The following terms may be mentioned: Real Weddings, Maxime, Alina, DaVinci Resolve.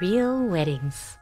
Real Weddings.